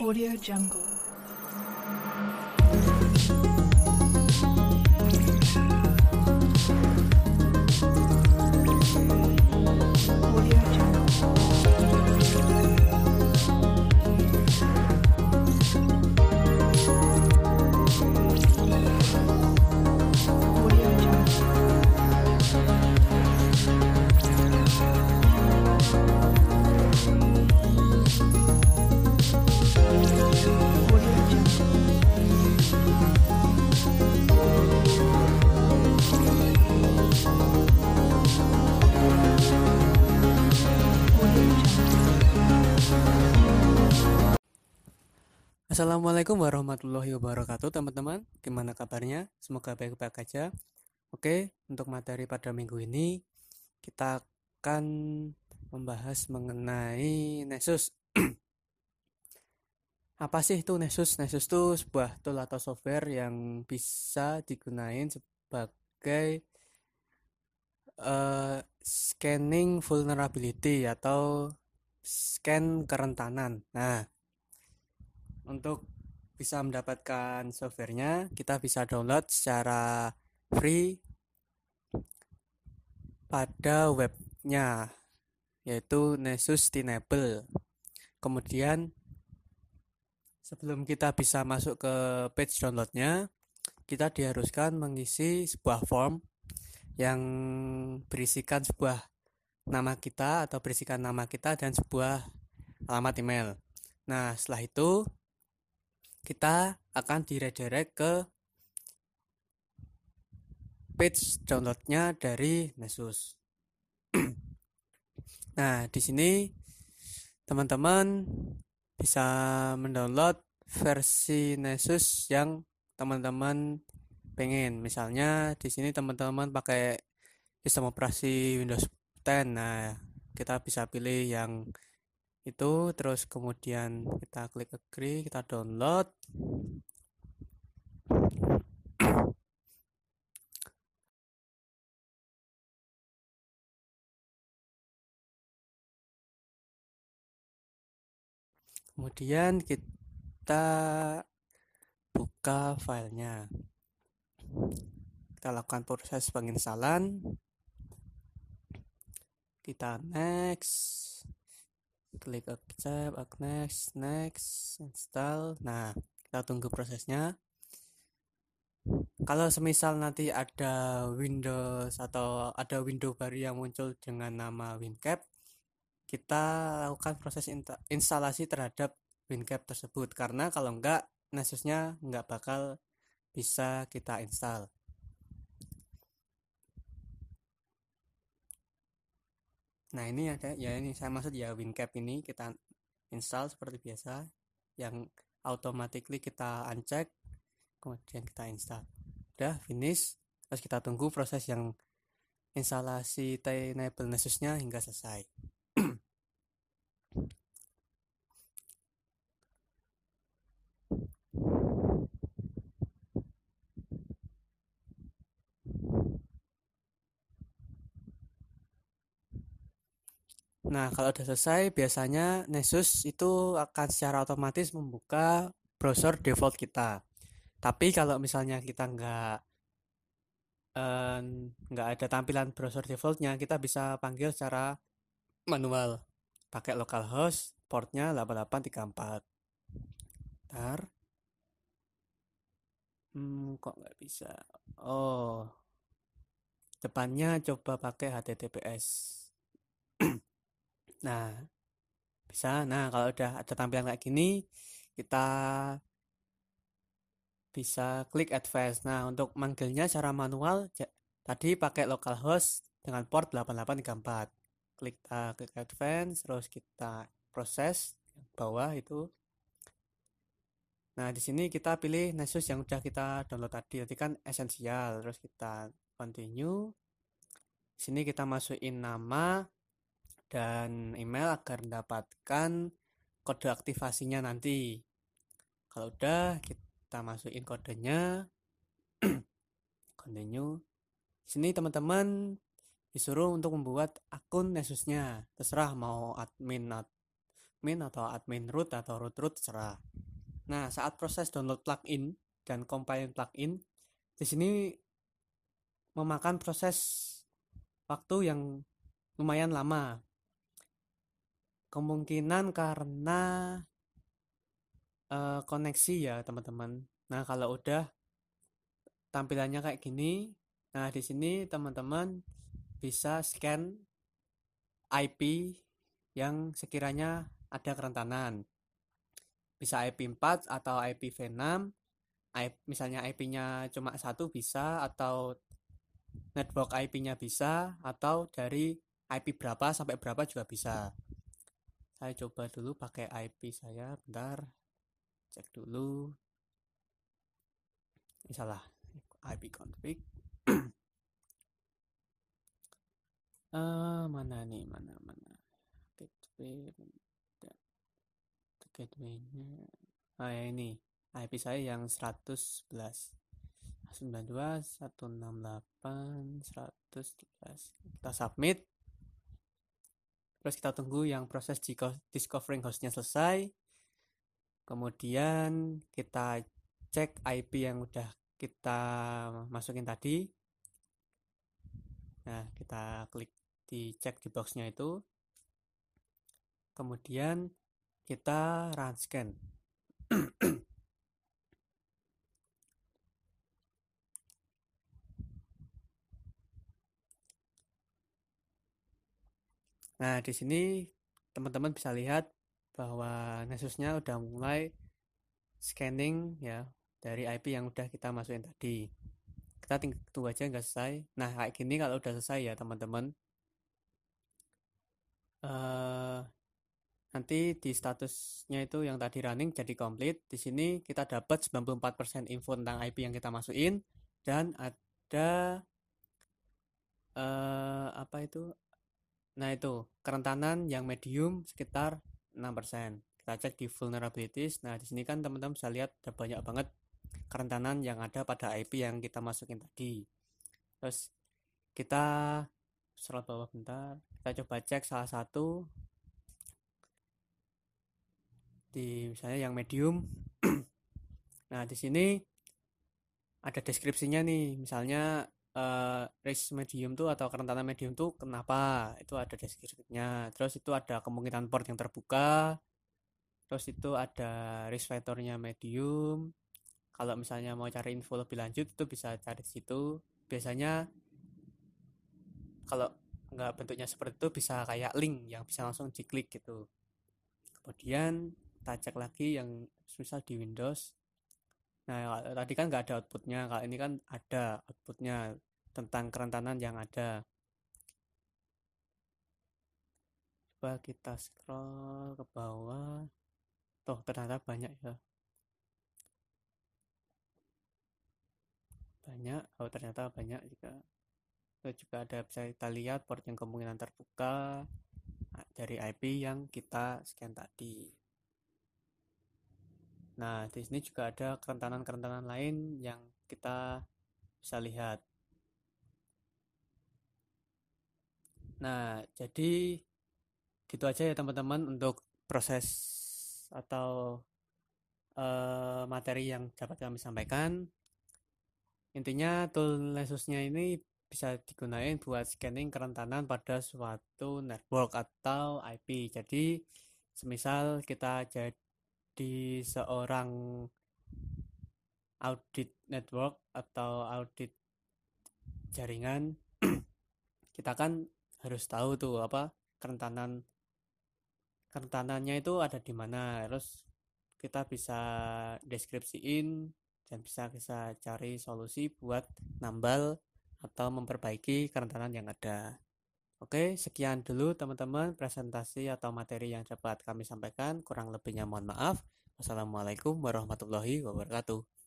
Audiojungle. Assalamualaikum warahmatullahi wabarakatuh teman-teman, gimana kabarnya? Semoga baik-baik aja. Oke, untuk materi pada minggu ini kita akan membahas mengenai Nessus. Apa sih itu Nessus? Nessus itu sebuah tool atau software yang bisa digunain sebagai scanning vulnerability atau scan kerentanan. Nah, untuk bisa mendapatkan softwarenya, kita bisa download secara free pada webnya, yaitu Nessus Tenable. Kemudian, sebelum kita bisa masuk ke page downloadnya, kita diharuskan mengisi sebuah form yang berisikan sebuah nama kita atau berisikan nama kita dan sebuah alamat email. Nah, setelah itu kita akan diredirect ke page downloadnya dari Nessus. Nah, di sini teman-teman bisa mendownload versi Nessus yang teman-teman pengen. Misalnya di sini teman-teman pakai sistem operasi Windows 10. Nah, kita bisa pilih yang itu, terus kemudian kita klik agree, kita download. Kemudian kita buka filenya, kita lakukan proses penginstalan, kita next, klik accept, next, install. Nah, kita tunggu prosesnya. Kalau semisal nanti ada Windows atau ada window baru yang muncul dengan nama WinCap, kita lakukan proses instalasi terhadap WinCap tersebut, karena kalau enggak, Nessusnya enggak bakal bisa kita install. Nah, ini ada ya, ini saya maksud ya, WinCap ini kita install seperti biasa, yang automatically kita uncheck, kemudian kita install. Udah finish, terus kita tunggu proses yang instalasi Tenable Nessusnya hingga selesai. Nah, kalau sudah selesai, biasanya Nessus itu akan secara otomatis membuka browser default kita. Tapi kalau misalnya kita nggak ada tampilan browser defaultnya, kita bisa panggil secara manual. Pakai localhost, portnya 8834. Bentar. Kok nggak bisa? Oh, depannya coba pakai HTTPS. Nah, bisa. Nah, kalau udah ada tampilan kayak gini, kita bisa klik advance. Nah, untuk manggilnya secara manual tadi pakai localhost dengan port 8834. Klik advance, terus kita proses bawah itu. Nah, di sini kita pilih Nessus yang udah kita download tadi kan esensial. Terus kita continue. Di sini kita masukin nama dan email agar mendapatkan kode aktivasinya nanti. Kalau udah, kita masukin kodenya. Continue. Sini teman-teman disuruh untuk membuat akun Nessusnya. Terserah mau admin atau admin root terserah. Nah, saat proses download plugin dan compiling plugin, di sini memakan proses waktu yang lumayan lama. Kemungkinan karena koneksi ya, teman-teman. Nah, kalau udah tampilannya kayak gini, nah di sini teman-teman bisa scan IP yang sekiranya ada kerentanan. Bisa IP4 atau IPv6, misalnya IP-nya cuma satu bisa, atau network IP-nya bisa, atau dari IP berapa sampai berapa juga bisa. Saya coba dulu pakai IP saya, bentar, cek dulu. Ini salah, IP config. Mana nih, mana gateway. Gateway-nya, ya ini IP saya yang 192.168.113. Kita submit, terus kita tunggu yang proses discovering host-nya selesai, kemudian kita cek IP yang udah kita masukin tadi. Nah, kita klik di cek di box-nya itu, kemudian kita run scan. Nah, di sini teman-teman bisa lihat bahwa Nessus-nya udah mulai scanning ya dari IP yang udah kita masukin tadi. Kita tinggal tunggu aja nggak selesai. Nah, kayak gini kalau udah selesai ya, teman-teman. Nanti di statusnya itu yang tadi running jadi complete. Di sini kita dapat 94% info tentang IP yang kita masukin, dan ada kerentanan yang medium sekitar 6%. Kita cek di vulnerabilities. Nah, di sini kan teman-teman bisa lihat ada banyak banget kerentanan yang ada pada IP yang kita masukin tadi. Terus kita scroll bawah bentar, kita coba cek salah satu. Di misalnya yang medium. Nah, di sini ada deskripsinya nih, misalnya risk medium tuh atau kerentanan medium tuh kenapa, itu ada deskripsinya. Terus itu ada kemungkinan port yang terbuka, terus itu ada risk factornya medium. Kalau misalnya mau cari info lebih lanjut itu bisa cari di situ. Biasanya kalau nggak bentuknya seperti itu bisa kayak link yang bisa langsung diklik gitu. Kemudian kita cek lagi yang misal di Windows. Nah, tadi kan nggak ada outputnya, kalau ini kan ada outputnya tentang kerentanan yang ada. Coba kita scroll ke bawah, toh ternyata banyak ya, banyak. Oh, ternyata banyak juga. Itu juga ada, bisa kita lihat port yang kemungkinan terbuka dari IP yang kita scan tadi. Nah, di sini juga ada kerentanan-kerentanan lain yang kita bisa lihat. Nah, jadi gitu aja ya teman-teman untuk proses atau materi yang dapat kami sampaikan. Intinya tool Nessus-nya ini bisa digunain buat scanning kerentanan pada suatu network atau IP. Jadi, semisal kita di seorang audit network atau audit jaringan, kita kan harus tahu tuh apa kerentanannya itu ada di mana. Terus kita bisa deskripsiin dan bisa cari solusi buat nambal atau memperbaiki kerentanan yang ada. Oke, sekian dulu teman-teman presentasi atau materi yang dapat kami sampaikan. Kurang lebihnya mohon maaf. Wassalamualaikum warahmatullahi wabarakatuh.